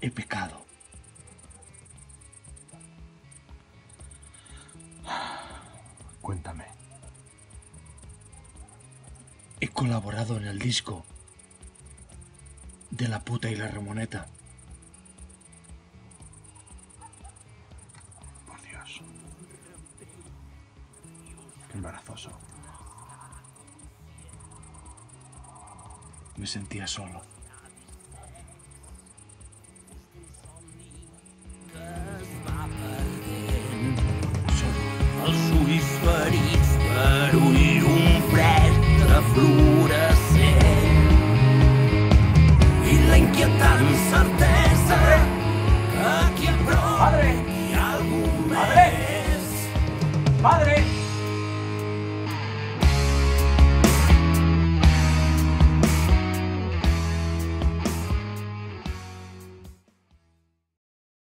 he pecado. Cuéntame. He colaborado en el disco de La Puta y la Ramoneta. Por Dios. Qué embarazoso. Me sentía solo. Els ulls ferits per un llum fred de fluorescent i la inquietant certesa que aquí a prop hi ha algú més. Padre! Padre!